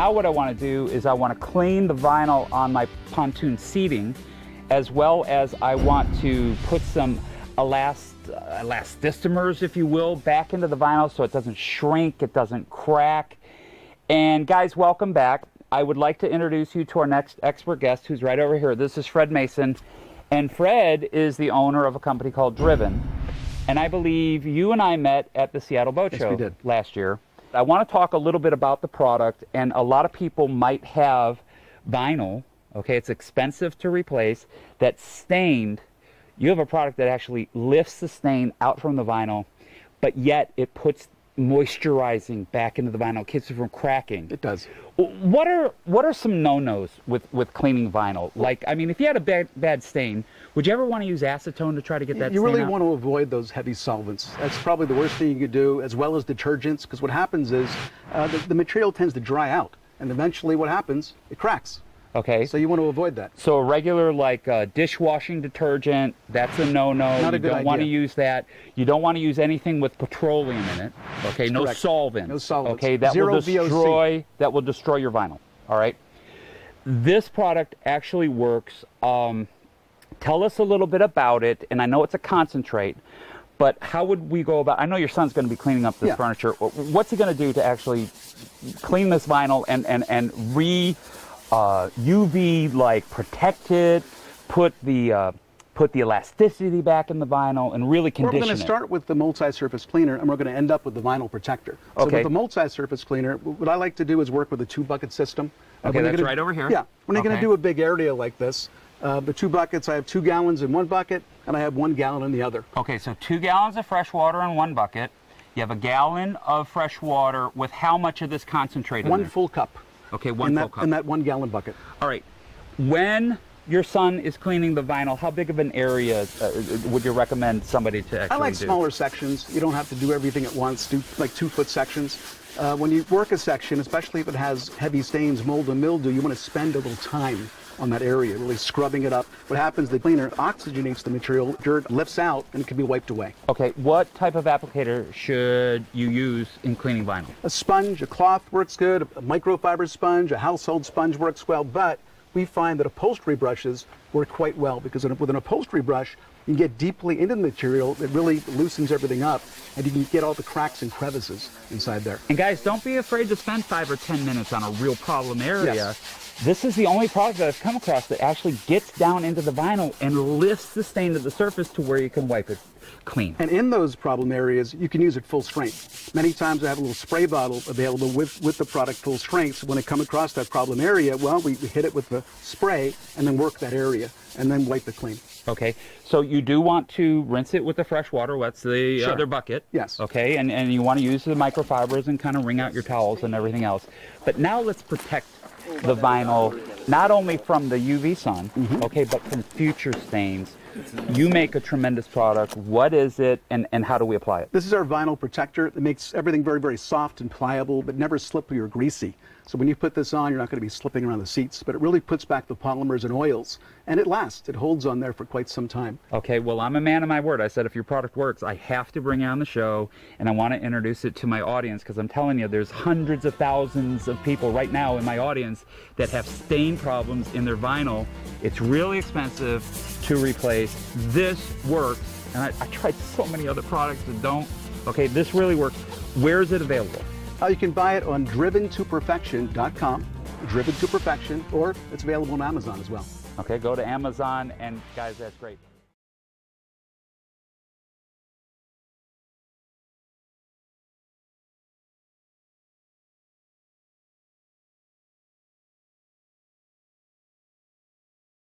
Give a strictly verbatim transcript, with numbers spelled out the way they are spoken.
Now what I want to do is I want to clean the vinyl on my pontoon seating, as well as I want to put some elast, uh, elastomers, if you will, back into the vinyl so it doesn't shrink, it doesn't crack. And guys, welcome back. I would like to introduce you to our next expert guest, who's right over here. This is Fred Mason, and Fred is the owner of a company called Driven. And I believe you and I met at the Seattle Boat Show. Yes, we did. Last year. I want to talk a little bit about the product, and a lot of people might have vinyl, okay, it's expensive to replace, that's stained. You have a product that actually lifts the stain out from the vinyl, but yet it puts moisturizing back into the vinyl, keeps it from cracking. It does. What are what are some no-nos with, with cleaning vinyl? Like, I mean, if you had a bad, bad stain, would you ever want to use acetone to try to get that you stain really out? Want to avoid those heavy solvents. That's probably the worst thing you could do, as well as detergents, because what happens is uh, the, the material tends to dry out, and eventually what happens, it cracks. Okay. So you want to avoid that. So a regular, like, uh, dishwashing detergent, that's a no-no. Not a good idea. You don't want to use that. You don't want to use anything with petroleum in it. Okay, no solvent. No solvent. Okay, that will destroy, that will destroy your vinyl. All right. This product actually works. Um, tell us a little bit about it, and I know it's a concentrate, but how would we go about, I know your son's going to be cleaning up this yeah. furniture. What's he going to do to actually clean this vinyl and, and, and re- Uh, U V, like, protect it, put the uh, put the elasticity back in the vinyl, and really condition it? We're going to start with the multi-surface cleaner, and we're going to end up with the vinyl protector. So okay. with the multi-surface cleaner, what I like to do is work with a two-bucket system. Okay, uh, that's gonna, right over here. Yeah. When you're okay. going to do a big area like this, uh, the two buckets, I have two gallons in one bucket, and I have one gallon in the other. Okay, so two gallons of fresh water in one bucket. You have a gallon of fresh water with how much of this concentrate in One there? full cup. Okay, one full cup. In that one gallon bucket. All right. When your son is cleaning the vinyl, how big of an area uh, would you recommend somebody to actually do? I like smaller sections. You don't have to do everything at once. Do like two foot sections. Uh, when you work a section, especially if it has heavy stains, mold, and mildew, you want to spend a little time on that area, really scrubbing it up. What happens, the cleaner oxygenates the material, dirt lifts out, and it can be wiped away. Okay, what type of applicator should you use in cleaning vinyl? A sponge, a cloth works good, a microfiber sponge, a household sponge works well, but we find that upholstery brushes work quite well, because with an upholstery brush, you can get deeply into the material, it really loosens everything up, and you can get all the cracks and crevices inside there. And guys, don't be afraid to spend five or ten minutes on a real problem area. Yes. This is the only product that I've come across that actually gets down into the vinyl and lifts the stain to the surface to where you can wipe it clean. And in those problem areas, you can use it full strength. Many times I have a little spray bottle available with, with the product full strength. So when I come across that problem area, well, we, we hit it with the spray and then work that area and then wipe it clean. Okay, so you do want to rinse it with the fresh water. That's the sure. other bucket. Yes. Okay, and, and you want to use the microfibers and kind of wring out your towels and everything else. But now let's protect the vinyl, not only from the U V sun, mm-hmm. okay, but from future stains. You make a tremendous product. What is it, and, and how do we apply it? This is our vinyl protector. It makes everything very, very soft and pliable, but never slippery or greasy. So when you put this on, you're not going to be slipping around the seats, but it really puts back the polymers and oils, and it lasts. It holds on there for quite some time. Okay, well, I'm a man of my word. I said if your product works, I have to bring it on the show, and I want to introduce it to my audience, because I'm telling you, there's hundreds of thousands of people right now in my audience that have stain problems in their vinyl. It's really expensive to replace. This works, and I, I tried so many other products that don't. Okay, this really works. Where is it available? Uh, you can buy it on driven to perfection dot com, Driven to Perfection, or it's available on Amazon as well. Okay, go to Amazon, and guys, that's great.